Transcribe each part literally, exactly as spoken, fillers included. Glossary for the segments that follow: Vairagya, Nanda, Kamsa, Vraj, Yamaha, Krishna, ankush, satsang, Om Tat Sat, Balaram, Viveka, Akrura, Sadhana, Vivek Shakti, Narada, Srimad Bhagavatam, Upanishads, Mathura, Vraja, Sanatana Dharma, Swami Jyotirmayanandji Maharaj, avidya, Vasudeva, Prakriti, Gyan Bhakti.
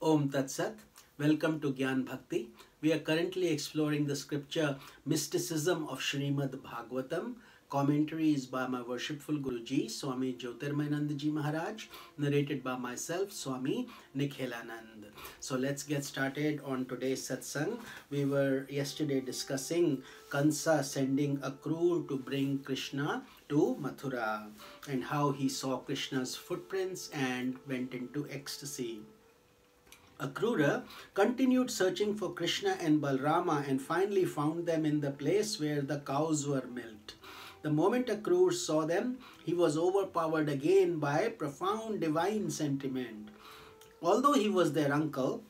Om Tat Sat. Welcome to Gyan Bhakti. We are currently exploring the scripture Mysticism of Srimad Bhagavatam. Commentary is by my worshipful Guruji, Swami Jyotirmayanandji Maharaj, narrated by myself, Swami Nikhilananda. So let's get started on today's satsang. We were yesterday discussing Kamsa sending Akrura to bring Krishna to Mathura and how he saw Krishna's footprints and went into ecstasy. Akrura continued searching for Krishna and Balarama and finally found them in the place where the cows were milked. The moment Akrura saw them, he was overpowered again by profound divine sentiment. Although he was their uncle,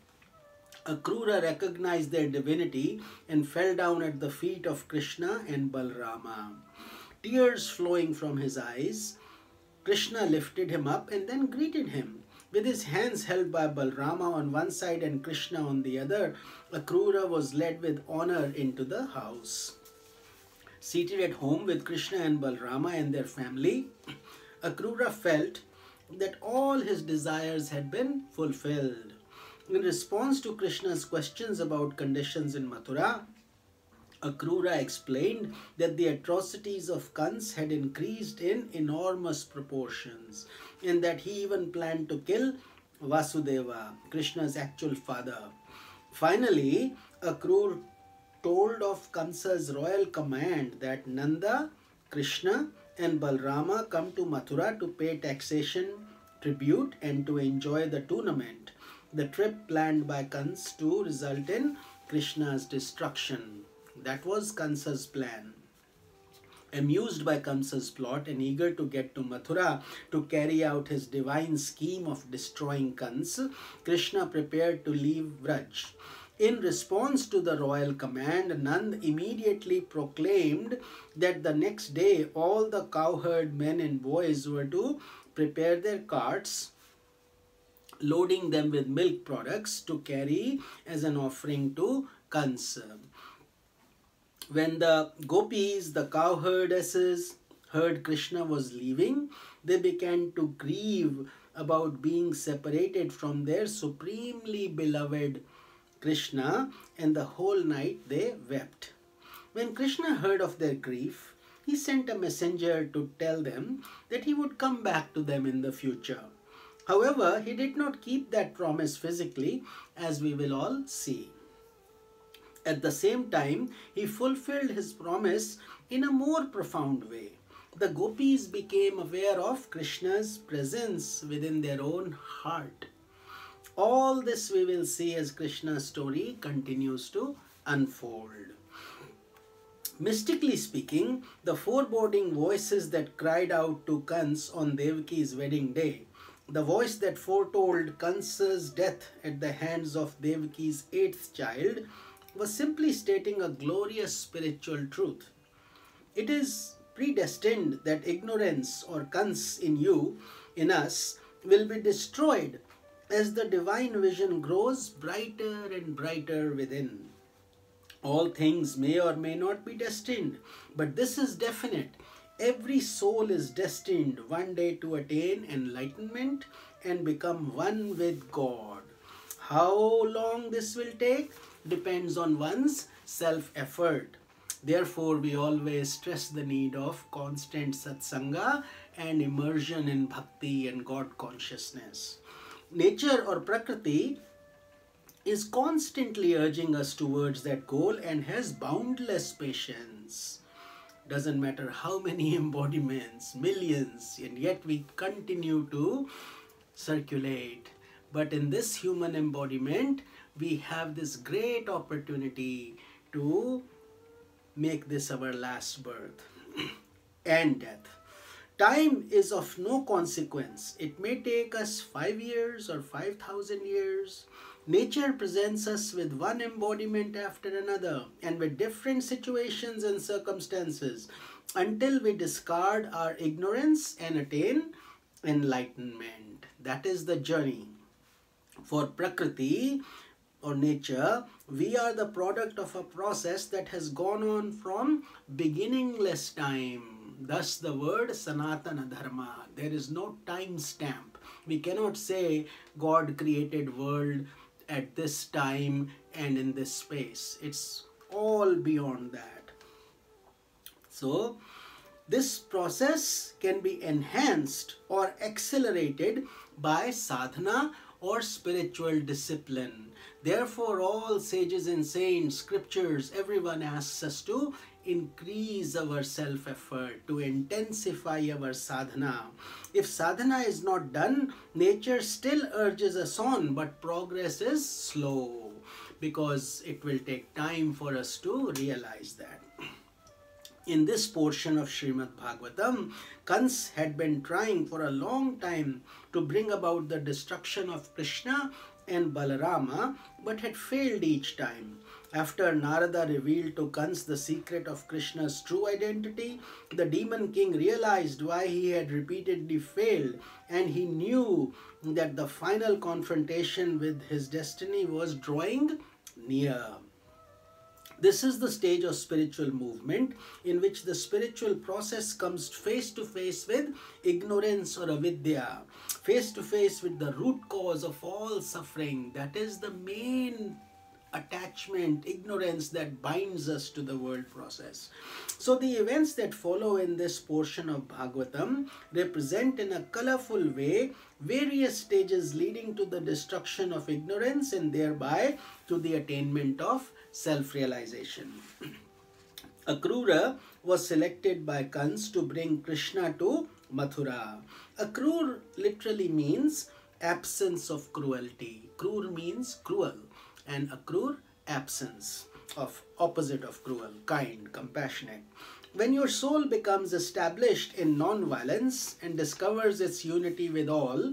Akrura recognized their divinity and fell down at the feet of Krishna and Balarama. Tears flowing from his eyes, Krishna lifted him up and then greeted him. With his hands held by Balarama on one side and Krishna on the other, Akrura was led with honor into the house. Seated at home with Krishna and Balarama and their family, Akrura felt that all his desires had been fulfilled. In response to Krishna's questions about conditions in Mathura, Akrura explained that the atrocities of Kamsa had increased in enormous proportions and that he even planned to kill Vasudeva, Krishna's actual father. Finally, Akrura told of Kamsa's royal command that Nanda, Krishna and Balarama come to Mathura to pay taxation, tribute and to enjoy the tournament. The trip planned by Kamsa to result in Krishna's destruction. That was Kamsa's plan. Amused by Kamsa's plot and eager to get to Mathura to carry out his divine scheme of destroying Kamsa, Krishna prepared to leave Vraj. In response to the royal command, Nanda immediately proclaimed that the next day all the cowherd men and boys were to prepare their carts, loading them with milk products to carry as an offering to Kamsa. When the gopis, the cowherdesses, heard Krishna was leaving, they began to grieve about being separated from their supremely beloved Krishna, and the whole night they wept. When Krishna heard of their grief, he sent a messenger to tell them that he would come back to them in the future. However, he did not keep that promise physically, as we will all see. At the same time, he fulfilled his promise in a more profound way. The gopis became aware of Krishna's presence within their own heart. All this we will see as Krishna's story continues to unfold. Mystically speaking, the foreboding voices that cried out to Kamsa on Devaki's wedding day, the voice that foretold Kamsa's death at the hands of Devaki's eighth child, was simply stating a glorious spiritual truth. It is predestined that ignorance or Kamsa in you, in us, will be destroyed as the divine vision grows brighter and brighter within. All things may or may not be destined, but this is definite. Every soul is destined one day to attain enlightenment and become one with God. How long this will take depends on one's self-effort. Therefore, we always stress the need of constant satsanga and immersion in bhakti and God consciousness. Nature or Prakriti is constantly urging us towards that goal and has boundless patience. Doesn't matter how many embodiments, millions, and yet we continue to circulate. But in this human embodiment, we have this great opportunity to make this our last birth and death. Time is of no consequence. It may take us five years or five thousand years. Nature presents us with one embodiment after another and with different situations and circumstances until we discard our ignorance and attain enlightenment. That is the journey. For Prakriti, or nature, we are the product of a process that has gone on from beginningless time. Thus the word Sanatana Dharma. There is no time stamp. We cannot say God created world at this time and in this space. It's all beyond that. So this process can be enhanced or accelerated by sadhana or spiritual discipline. Therefore, all sages and saints, scriptures, everyone asks us to increase our self-effort, to intensify our sadhana. If sadhana is not done, nature still urges us on, but progress is slow because it will take time for us to realize that. In this portion of Srimad Bhagavatam, Kamsa had been trying for a long time to bring about the destruction of Krishna and Balarama, but had failed each time. After Narada revealed to Kamsa the secret of Krishna's true identity, the demon king realized why he had repeatedly failed, and he knew that the final confrontation with his destiny was drawing near. This is the stage of spiritual movement in which the spiritual process comes face to face with ignorance or avidya, face to face with the root cause of all suffering. That is the main attachment, ignorance, that binds us to the world process. So the events that follow in this portion of Bhagavatam represent in a colorful way various stages leading to the destruction of ignorance and thereby to the attainment of self-realization. Akrura was selected by Kamsa to bring Krishna to Mathura. Akrura literally means absence of cruelty. Krur means cruel, and akrur, absence, of opposite of cruel, kind, compassionate. When your soul becomes established in non-violence and discovers its unity with all,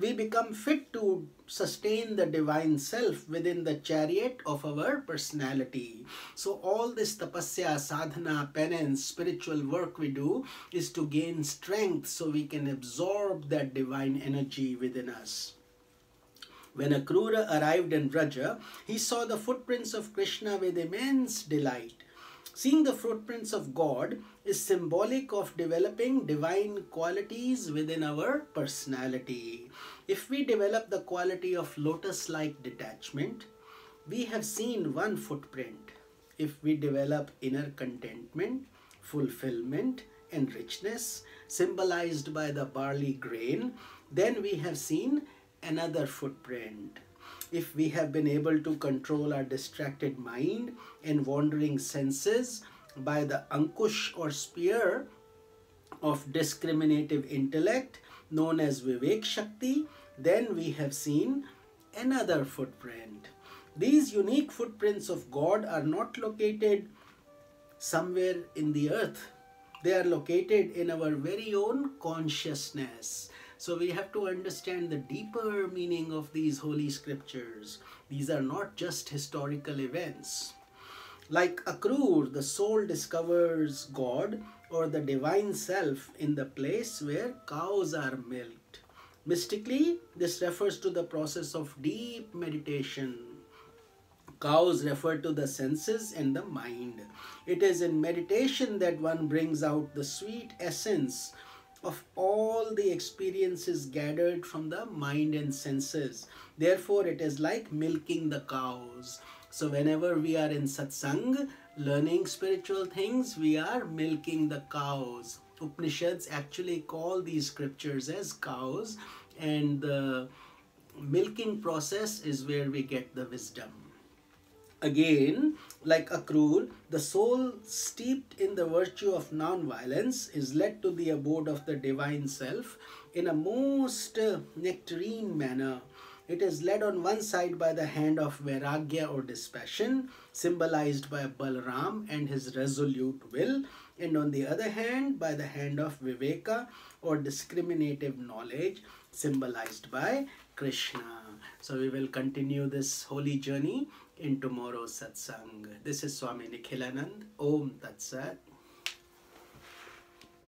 we become fit to sustain the divine self within the chariot of our personality. So all this tapasya, sadhana, penance, spiritual work we do is to gain strength so we can absorb that divine energy within us. When Akrura arrived in Vraja, he saw the footprints of Krishna with immense delight. Seeing the footprints of God is symbolic of developing divine qualities within our personality. If we develop the quality of lotus-like detachment, we have seen one footprint. If we develop inner contentment, fulfillment, and richness, symbolized by the barley grain, then we have seen another footprint. If we have been able to control our distracted mind and wandering senses by the ankush or spear of discriminative intellect known as Vivek Shakti, then we have seen another footprint. These unique footprints of God are not located somewhere in the earth. They are located in our very own consciousness. So we have to understand the deeper meaning of these holy scriptures. These are not just historical events. Like Akrur, the soul discovers God or the divine self in the place where cows are milked. Mystically, this refers to the process of deep meditation. Cows refer to the senses and the mind. It is in meditation that one brings out the sweet essence of all the experiences gathered from the mind and senses. Therefore, it is like milking the cows. So whenever we are in satsang, learning spiritual things, we are milking the cows. Upanishads actually call these scriptures as cows, and the milking process is where we get the wisdom. Again, like Akrur, the soul steeped in the virtue of non-violence is led to the abode of the divine self in a most uh, nectarine manner. It is led on one side by the hand of Vairagya or dispassion, symbolized by Balaram and his resolute will, and on the other hand by the hand of Viveka or discriminative knowledge, symbolized by Krishna. So we will continue this holy journey in tomorrow's satsang. This is Swami Nikhilananda. Om Tat Sat.